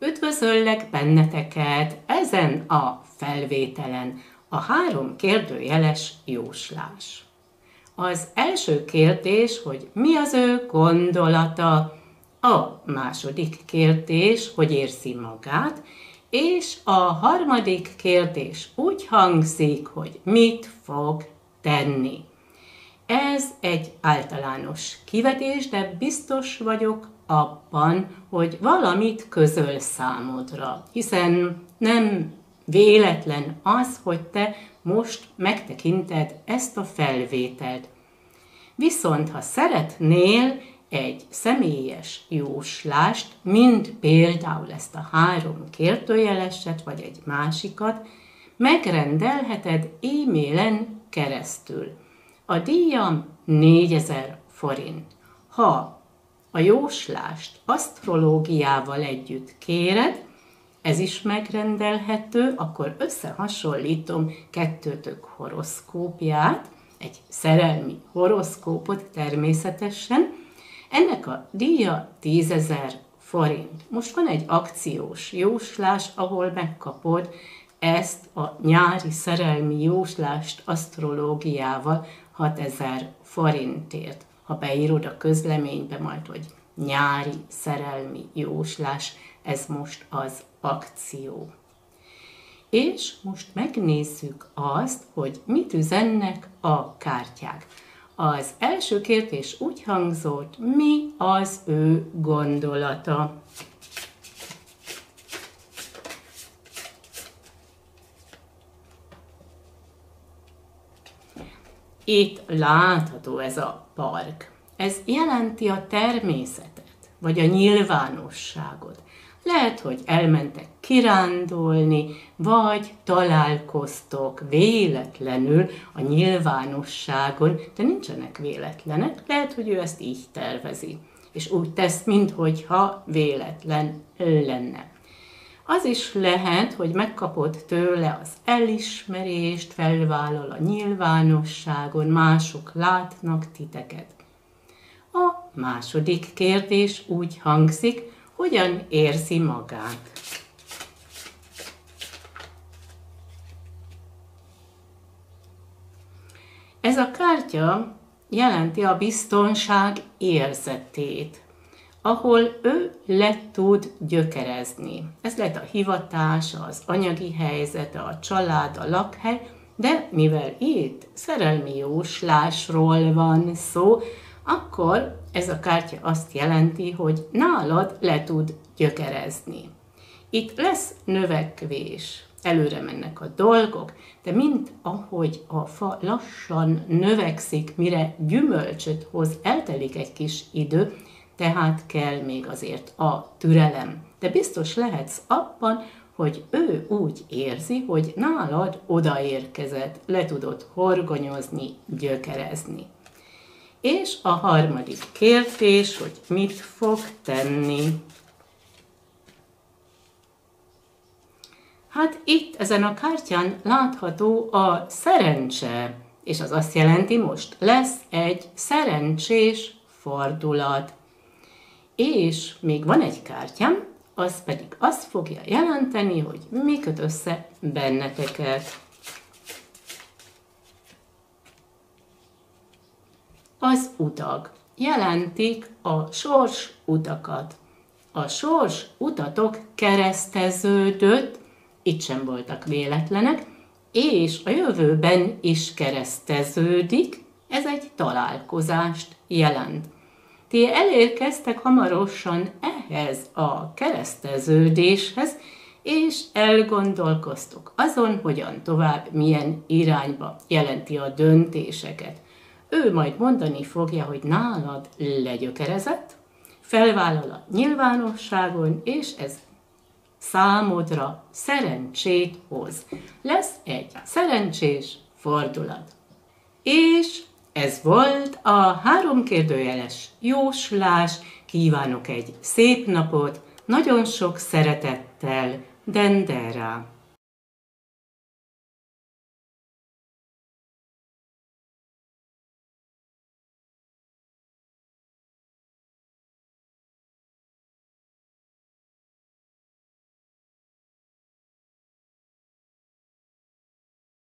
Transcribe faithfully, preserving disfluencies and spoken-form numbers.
Üdvözöllek benneteket ezen a felvételen, a három kérdőjeles jóslás. Az első kérdés, hogy mi az ő gondolata, a második kérdés, hogy érzi magát, és a harmadik kérdés úgy hangzik, hogy mit fog tenni. Ez egy általános kivetés, de biztos vagyok abban, hogy valamit közöl számodra, hiszen nem véletlen az, hogy te most megtekinted ezt a felvételt. Viszont ha szeretnél egy személyes jóslást, mint például ezt a három kérdőjeleset, vagy egy másikat, megrendelheted e-mailen keresztül. A díjam négyezer forint. Ha a jóslást asztrológiával együtt kéred, ez is megrendelhető, akkor összehasonlítom kettőtök horoszkópját, egy szerelmi horoszkópot természetesen. Ennek a díja tízezer forint. Most van egy akciós jóslás, ahol megkapod ezt a nyári szerelmi jóslást asztrológiával hatezer forintért. Ha beírod a közleménybe majd, hogy nyári szerelmi jóslás, ez most az akció. És most megnézzük azt, hogy mit üzennek a kártyák. Az első kérdés úgy hangzott, mi az ő gondolata. Itt látható ez a park. Ez jelenti a természetet, vagy a nyilvánosságot. Lehet, hogy elmentek kirándulni, vagy találkoztok véletlenül a nyilvánosságon, de nincsenek véletlenek, lehet, hogy ő ezt így tervezi, és úgy tesz, minthogyha véletlen lenne. Az is lehet, hogy megkapod tőle az elismerést, felvállal a nyilvánosságon, mások látnak titeket. A második kérdés úgy hangzik, hogyan érzi magát. Ez a kártya jelenti a biztonság érzetét, ahol ő le tud gyökerezni. Ez lehet a hivatás, az anyagi helyzet, a család, a lakhely, de mivel itt szerelmi jóslásról van szó, akkor ez a kártya azt jelenti, hogy nálad le tud gyökerezni. Itt lesz növekvés, előre mennek a dolgok, de mint ahogy a fa lassan növekszik, mire gyümölcsöt hoz, eltelik egy kis idő, tehát kell még azért a türelem. De biztos lehetsz abban, hogy ő úgy érzi, hogy nálad odaérkezett, le tudod horgonyozni, gyökerezni. És a harmadik kérdés, hogy mit fog tenni. Hát itt ezen a kártyán látható a szerencse, és az azt jelenti, most lesz egy szerencsés fordulat. És még van egy kártyám, az pedig azt fogja jelenteni, hogy mi köt össze benneteket. Az utak jelentik a sors utakat. A sors utatok kereszteződött, itt sem voltak véletlenek, és a jövőben is kereszteződik, ez egy találkozást jelent. Ti elérkeztek hamarosan ehhez a kereszteződéshez, és elgondolkoztok azon, hogyan tovább, milyen irányba, jelenti a döntéseket. Ő majd mondani fogja, hogy nálad legyökerezett, felvállal a nyilvánosságon, és ez számodra szerencsét hoz. Lesz egy szerencsés fordulat. És ez volt a három kérdőjeles jóslás. Kívánok egy szép napot, nagyon sok szeretettel, Dendera!